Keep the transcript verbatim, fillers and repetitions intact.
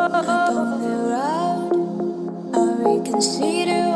Up and around, I reconsider.